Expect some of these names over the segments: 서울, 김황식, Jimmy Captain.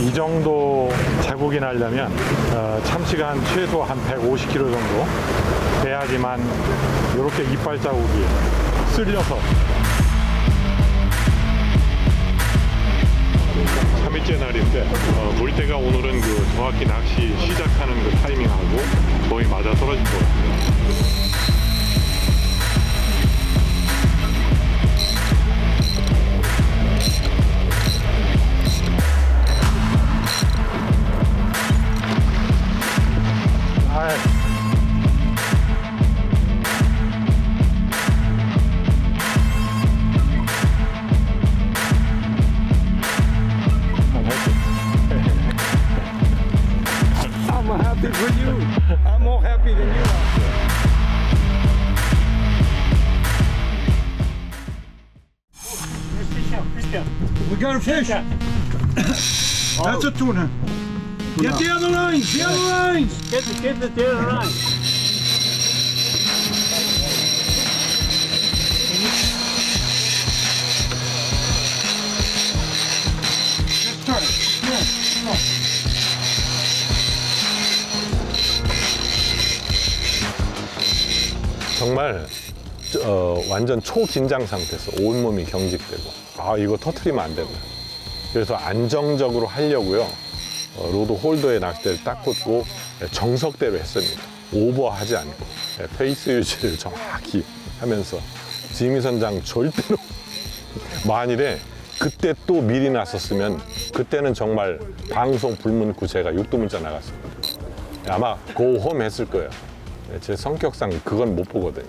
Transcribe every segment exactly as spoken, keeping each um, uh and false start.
이 정도 제고기나 하려면 어, 참치가 한 최소 한 백오십 킬로그램 정도 돼야지만 이렇게 이빨 자국이 쓸려서 삼 일째 날인데 어, 물때가 오늘은 그 정확히 낚시 시작하는 그 타이밍하고 거의 맞아 떨어질 것 같아요. We got a fish. Oh. That's a tuna. Get the other lines. The other lines. Get the get the, the other lines. Just turn it. No, no. 정말 어, 완전 초긴장 상태에서 온몸이 경직되고 아 이거 터트리면 안 된다. 그래서 안정적으로 하려고요. 어, 로드 홀더의 낚싯대를 딱 꽂고 정석대로 했습니다. 오버하지 않고 페이스 유지를 정확히 하면서 지미 선장 절대로 만일에 그때 또 미리 났었으면 그때는 정말 방송 불문구 제가 육두문자 나갔습니다. 아마 고홈 했을 거예요. 제 성격상 그건 못 보거든요.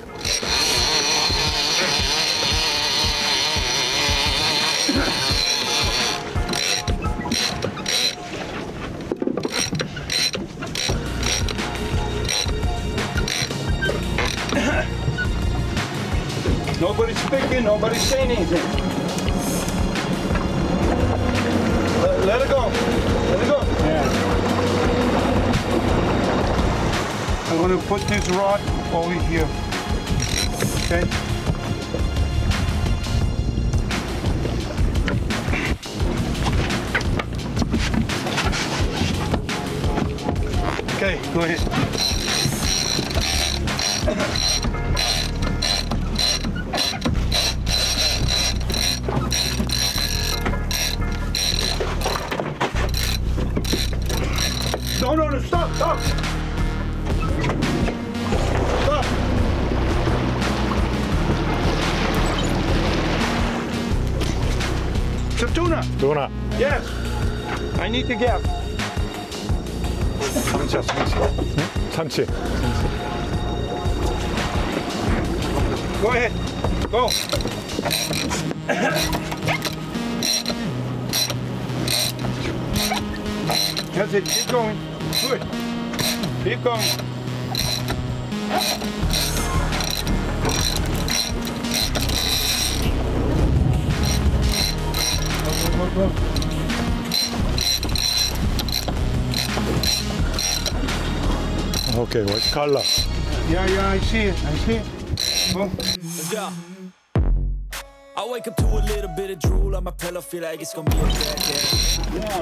Nobody speaking, nobody saying anything. Let, let it go. Let it go. I'm going to put this rod over here, okay? Okay, go ahead. No, no, no, stop, stop! Tuna. Tuna. Yes. I need to get. 참치, 참치. 참치. Go ahead. Go. That's it. Keep going. Good. Keep going. Go, go. Okay, what color? Yeah, yeah, I see it, I see it. Go. Yeah. I wake up to a little bit of drool on my pillow, feel like it's gonna be a bad day. Yeah,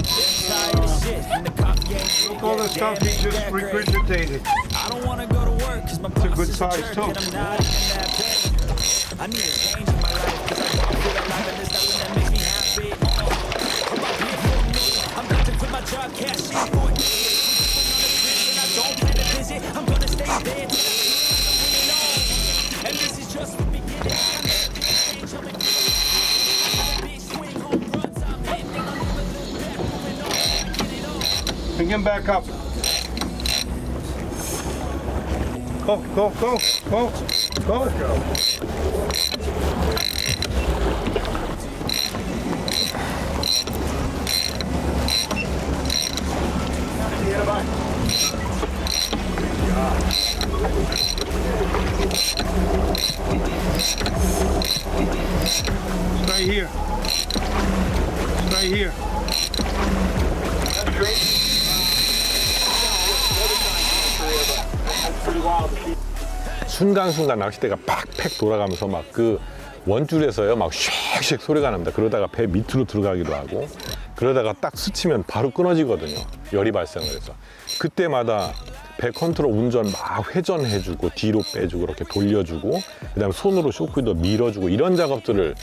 tired of shit, and the coffee ain't. Look, all this coffee just regurgitated. I don't wanna go to work because my boss is a jerk, and I'm not even that bad. I need a change in my life because I don't feel alive and there's nothing that makes me happy. Job cash I'm going to I don't plan to visit I'm gonna stay there and this is just the beginning bring him back up go go go go go go Right here. Right here. 순간순간 낚싯대가 팍팍 돌아가면서 막 그 원줄에서요 막 쉑쉑 소리가 납니다. 그러다가 배 밑으로 들어가기도 하고, 그러다가 딱 스치면 바로 끊어지거든요. 열이 발생을 해서 그때마다 배 컨트롤 운전 막 회전해주고 뒤로 빼주고 이렇게 돌려주고, 그 다음에 손으로 쇼크도 밀어주고, 이런 작업들을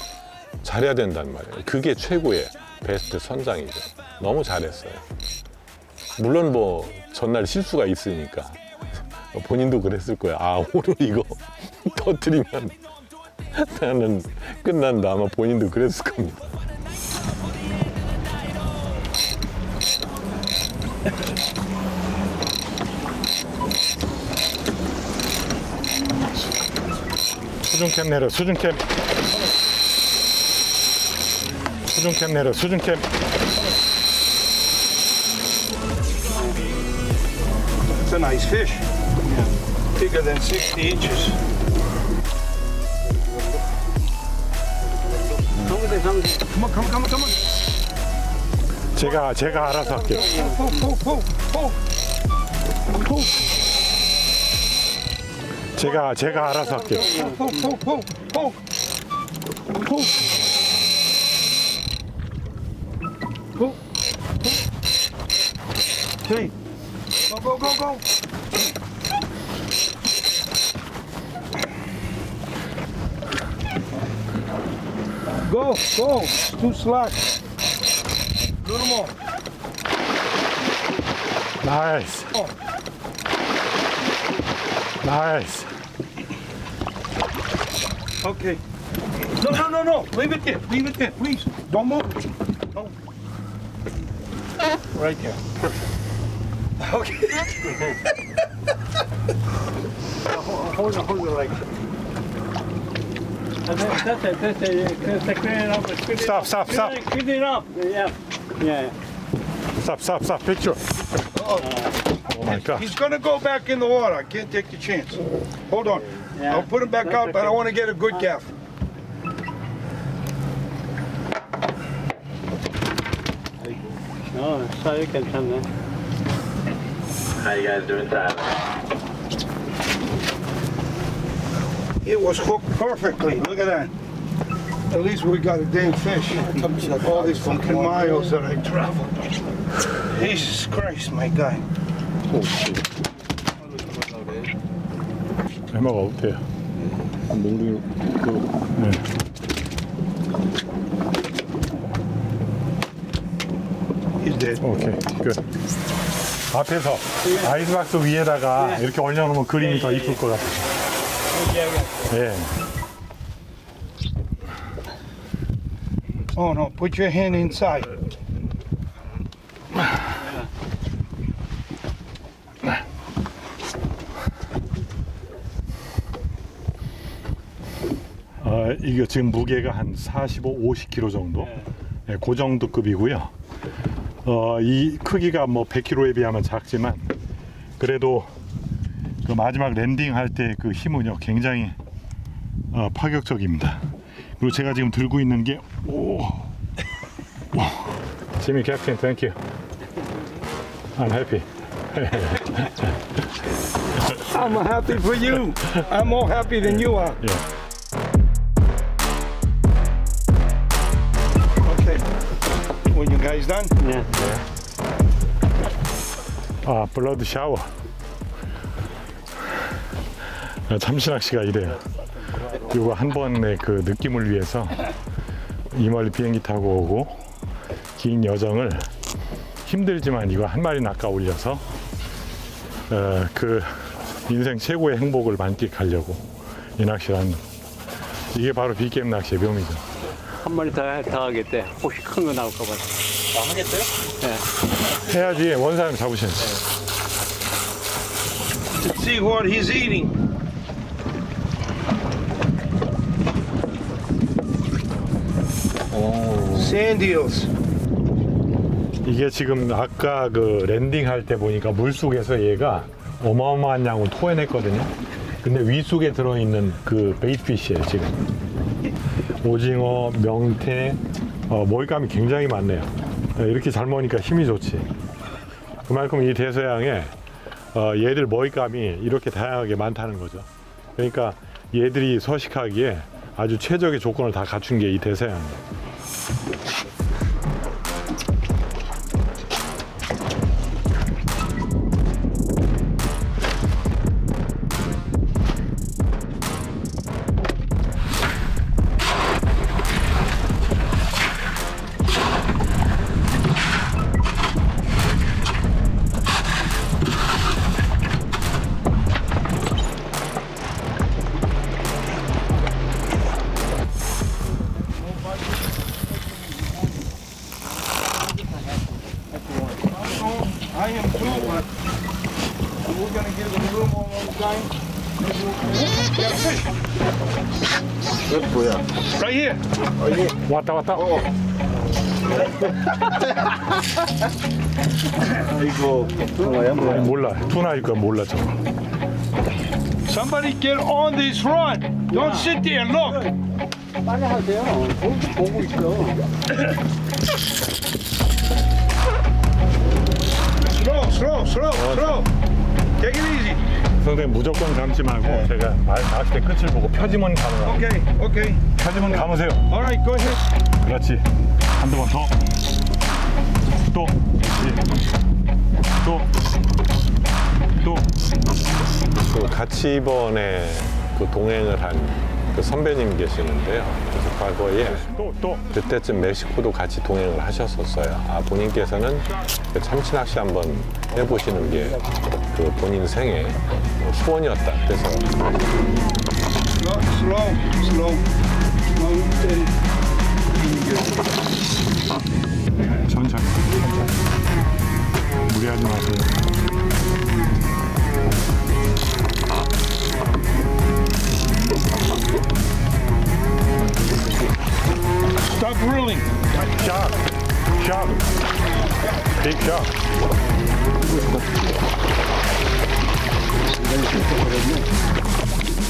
잘해야 된단 말이에요. 그게 최고의 베스트 선장이죠. 너무 잘했어요. 물론 뭐 전날 실수가 있으니까 본인도 그랬을 거예요. 아, 오늘 이거 터뜨리면 나는 끝난다. 아마 본인도 그랬을 겁니다. 수중캠 내려, 수중캠. 수중캠 내려, 수중캠. It's a nice fish. Bigger than sixty inches. Come on, come on, come on, come on. 제가 제가 알아서 할게요. 제가 제가 알아서 할게요. 오케이. 고, 고, 고. Go, go. Too slack. Little more. Nice. Nice. Okay. No, no, no, no. Leave it there. Leave it there, please. Don't move. No. Right there. Perfect. Okay. Hold on, hold on like that. Stop, stop, stop. Clean it up. Yeah. Yeah. Stop, stop, stop. Picture. Uh-oh. Oh my God. He's going to go back in the water. I can't take the chance. Hold on. Yeah. I'll put him back out, but I want to get a good gaff. No, so you can come there. How you guys doing, Tyler? It was hooked perfectly. Look at that. At least we got a damn fish. All these fucking miles that I traveled. Jesus Christ, my guy. 해마가 어때요? 몽둥이 네. 이제 오케이 끝. 앞에서 아이스박스 위에다가 이렇게 올려놓으면 그림이 더 이쁠 것 같아요. 예. Oh no, put your hand inside. 이게 지금 무게가 한 사십오, 오십 킬로그램 정도, 네. 네, 그 정도 급이고요. 어, 이 크기가 뭐 백 킬로그램에 비하면 작지만, 그래도 그 마지막 랜딩할 때 그 힘은요 굉장히 어, 파격적입니다. 그리고 제가 지금 들고 있는 게 오, Jimmy Captain, thank you. I'm happy. I'm happy for you. I'm more happy than you are. Yeah. Guys done? Yeah. 아, 블러드 샤워. 아, 참신낚시가 이래요. 이거 한 번의 그 느낌을 위해서 이 멀리 비행기 타고 오고 긴 여정을 힘들지만 이거 한 마리 낚아 올려서 어, 그 인생 최고의 행복을 만끽하려고 이 낚시를 하는. 이게 바로 빅게임 낚시의 묘미죠. 한 마리 더, 더 하겠대. 혹시 큰 거 나올까 봐. 아, 하겠대요? 네. 해야지 원사람 잡으셔야지. Let's see what he's eating. 오. Sand eels. 이게 지금 아까 그 랜딩 할 때 보니까 물속에서 얘가 어마어마한 양을 토해냈거든요. 근데 위속에 들어있는 그 베이트피시예요, 지금. 오징어, 명태, 어, 먹잇감이 굉장히 많네요. 이렇게 잘 먹으니까 힘이 좋지. 그만큼 이 대서양에 어, 얘들 먹잇감이 이렇게 다양하게 많다는 거죠. 그러니까 얘들이 서식하기에 아주 최적의 조건을 다 갖춘 게 이 대서양입니다. I am too, but we're going to give them a little more time. Get a fish. Good for you. Right here. Right here. Wata, wata. Oh. 이거 투나야? 몰라. 투나일 거야, 몰라, 저거. Somebody get on this rod. Don't sit there and look. 빨리 하세요. 보고 있어. Slow, slow, slow. Take it easy. 선생님 무조건 감지 말고 네. 제가 말 나올 때 끝을 보고 펴지면 감으라고. 오케이, 오케이. 펴지면 감으세요. Alright, go ahead. 그렇지. 한두 번 더. 또, 또, 또. 그 같이 이번에 그 동행을 한 그 선배님 계시는데요. 그래서 과거에 또, 또. 그때쯤 멕시코도 같이 동행을 하셨었어요. 아, 본인께서는 그 참치낚시 한번 해보시는 게 그 본인 생의 소원이었다. 그래서 슬로우, 슬로우, 슬로우. 천천히, 천천히. 무리하지 마세요. Stop ruling. Shot. Shot. Big shot.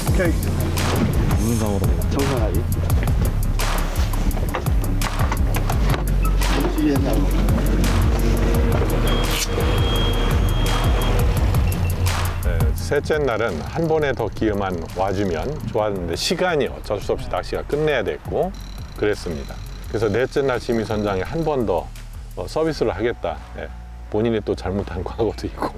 Okay. 무슨 상으로? 정상하지. 셋째 날은 한 번에 더 기회만 와주면 좋았는데 시간이 어쩔 수 없이 낚시가 끝내야 됐고 그랬습니다. 그래서 넷째 날 지미 선장이 한 번 더 서비스를 하겠다. 네. 본인이 또 잘못한 과거도 있고.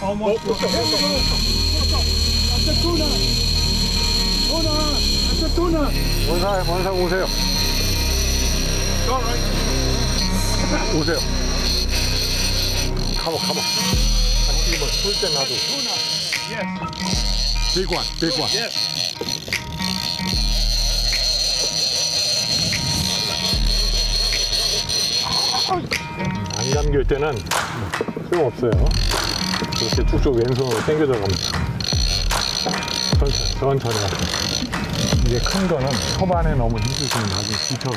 Almost. Oh, that's a tuna. Tuna. That's a tuna. 원상, 원상 오세요. All right. 오세요. Come on, come on. 이거 풀때 나도. Tuna. Yes. Big one, big one. Yes. 안 감길 때는 소용없어요. 이렇게 쭉쭉 왼손으로 당겨져 갑니다. 천천히, 천천히 하세요. 이게 큰 거는 초반에 너무 힘들면 나중에 지쳐서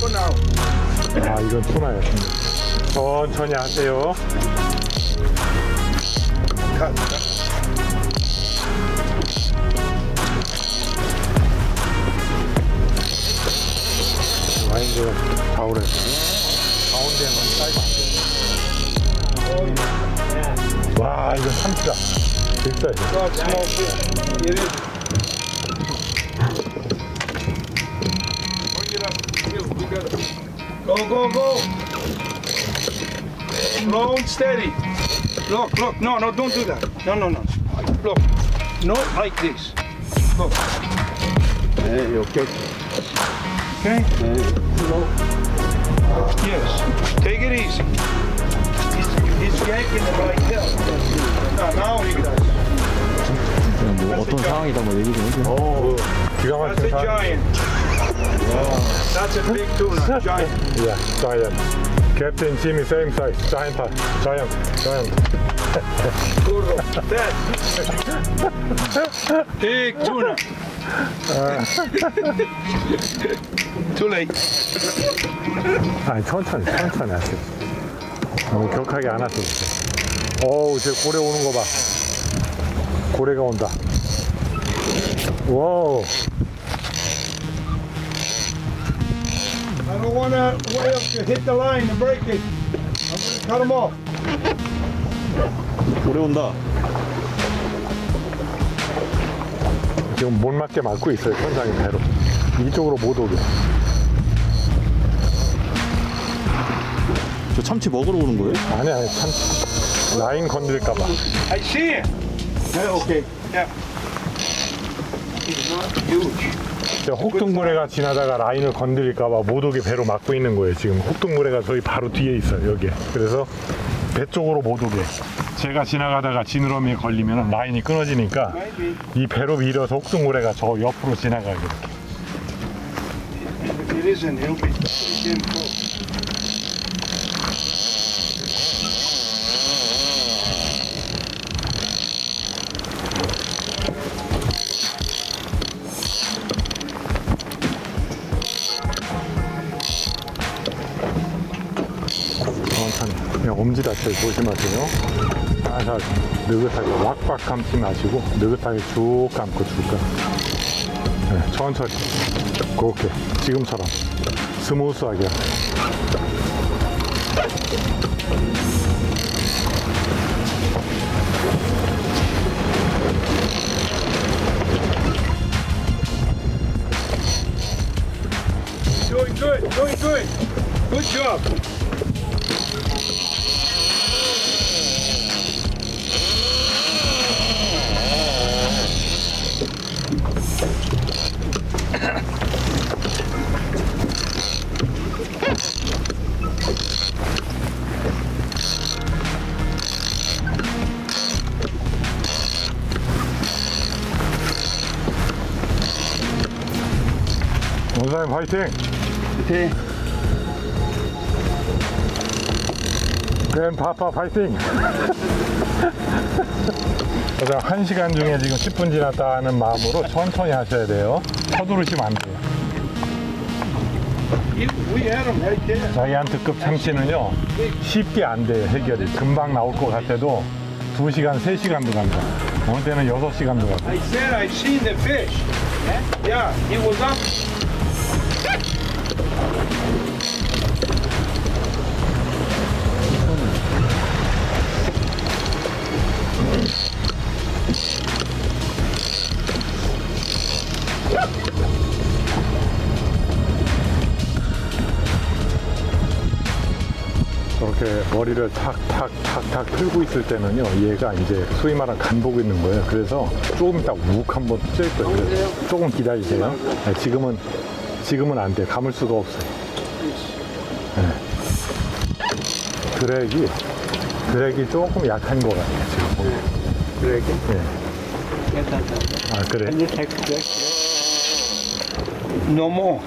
보라고. 아, 이건 투나예요. 천천히 하세요. 와인드가 좌우를 가운데는 사이드 안 돼요. 와, 이거 참치다. 진짜. Go, go, go. Slow and steady. Look, look. No, no, don't do that. No, no, no. Look. Not like this. Look. Hey, okay. Okay? Hey. Slow. Yes. Take it easy. 뭐 어떤 상황이다 뭐 얘기 좀 해주세요. 오, 기가 막힌 상황. That's a big tuna, giant. Yeah, giant. Captain Jimmy, same size, giant, giant, giant. Big tuna. Too late. 아, 천천히, 천천히 하세요. 너무 격하게 안 왔어. 어우, 제 고래 오는 거 봐. 고래가 온다. 와우. I don't want a whale to hit the line and break it. I'm going to cut them off. 고래 온다. 지금 못 맞게 막고 있어요, 현장에 배로. 이쪽으로 못 오게. 저 참치 먹으러 오는 거예요? 아니 아니, 참치 라인 건드릴까 봐. I see it. 네, 오케이. 야. 저 혹등고래가 지나다가 라인을 건드릴까 봐 못 오게 배로 막고 있는 거예요. 지금 혹등고래가 저희 바로 뒤에 있어요, 여기에. 그래서 배 쪽으로 못 오게. 제가 지나가다가 지느러미에 걸리면 라인이 끊어지니까 이 배로 밀어서 혹등고래가 저 옆으로 지나가게 이렇게. It isn't, it'll be again close. 엄지 다칠 조심하세요. 살살 느긋하게 왁왁 감지 마시고 느긋하게 쭉 감고 쭉 감고. 네, 천천히 그렇게 지금처럼 스무스하게. Doing good, doing good. Good job. 원사님 화이팅! 화이팅! 그랜파파 화이팅! 한 시간 중에 지금 십 분 지났다 하는 마음으로 천천히 하셔야 돼요. 서두르시면 안 돼요. 자이언트급 참치는요 쉽게 안 돼요, 해결이. 금방 나올 것 같아도 두 시간, 세 시간도 간다. 어느 때는 여섯 시간도 간다. I said I seen the fish. Yeah, he was up. 이렇게 머리를 탁탁탁탁 틀고 있을 때는요 얘가 이제 소위 말하는 간 보고 있는 거예요. 그래서 조금 이따 욱 한번 찔 거예요. 그래서 조금 기다리세요. 네, 지금은 지금은 안 돼요. 감을 수가 없어요. 네. 드랙이 드랙이 조금 약한 거 같아요 지금 보면. 드랙이? 네. 아 그래? 너무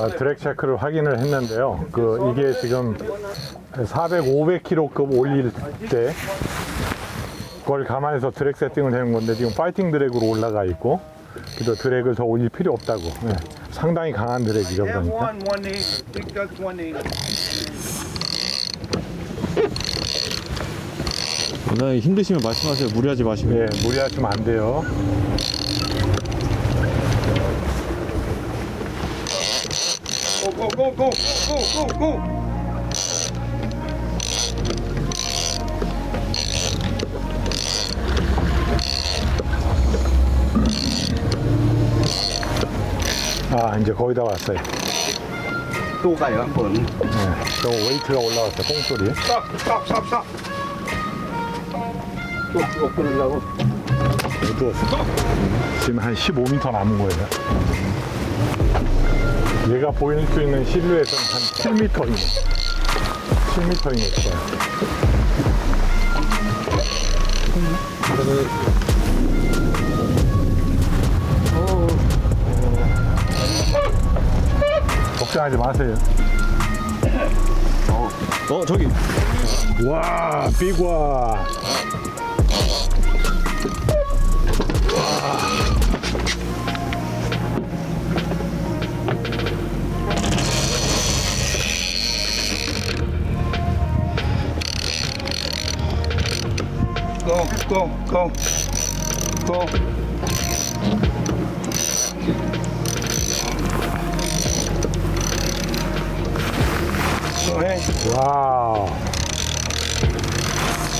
아, 드랙 체크를 확인을 했는데요. 그 이게 지금 사백, 오백 킬로급 올릴 때 그걸 감안해서 드랙 세팅을 해놓은 건데 지금 파이팅 드랙으로 올라가 있고 그래서 드랙을 더 올릴 필요 없다고. 네. 상당히 강한 드랙이죠. 그러니까 원장님 힘드시면 말씀하세요. 무리하지 마시고. 예, 무리하시면 안 돼요. Go, go, go, go, go, go! 아, 이제 거의 다 왔어요. 또 가요, 한 번. 네, 저 웨이트가 올라왔어요, 뽕소리. 스탑, 스탑, 스탑, 스탑! 또, 엎 끌으려고? 어두웠어. 지금 한 십오 미터 남은 거예요. 얘가 보일 수 있는 실루엣은 한 칠 미터인 칠 미터인 거예요. 걱정하지 마세요. 어, 어 저기. 와, 빅와. 와. Go, go, go. So hey. Wow.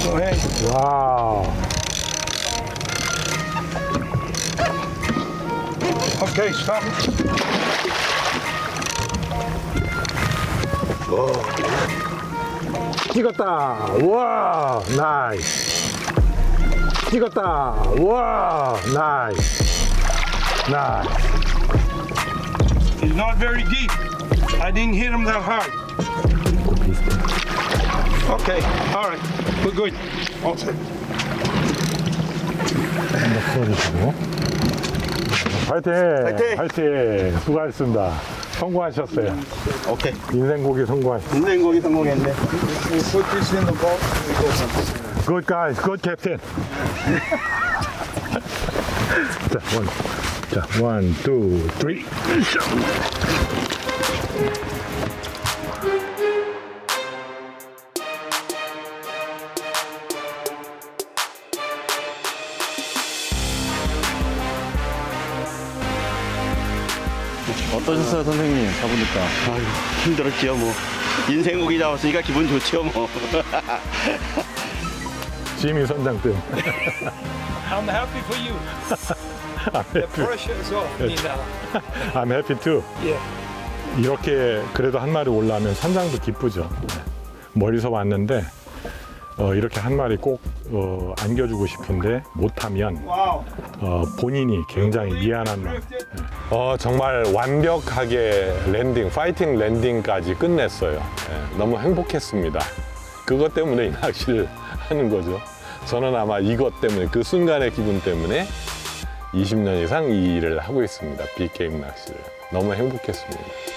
So hey. Wow. Okay, stop. Oh. 찍었다. 와, 나이스. 찍었다. 와, 나이스. 나이스. It's not very deep. I didn't hit him that hard. Okay, all right. We're good. All set. 파이팅! 파이팅! 파이팅! 수고하셨습니다. 성공하셨어요. 오케이. 인생고기 성공하셨어요. 인생고기 성공했네. Good guys, good captain. 자, one, 자, one, two, three. 어떠셨어요, 선생님? 잡으니까. 아유, 힘들었지요, 뭐. 인생고기 잡았으니까 기분 좋지요, 뭐. 지미 선장님. I'm happy for you. The pressure is off me now. I'm happy too. Yeah. 이렇게 그래도 한 마리 올라오면 선장도 기쁘죠. 멀리서 왔는데 어, 이렇게 한 마리 꼭 어, 안겨주고 싶은데 못하면 어, 본인이 굉장히 미안한 마음. 어, 정말 완벽하게 랜딩, 파이팅 랜딩까지 끝냈어요. 예, 너무 행복했습니다. 그것 때문에 이 낚시를 하는 거죠. 저는 아마 이것 때문에, 그 순간의 기분 때문에 이십 년 이상 이 일을 하고 있습니다. 빅게임 낚시를. 너무 행복했습니다.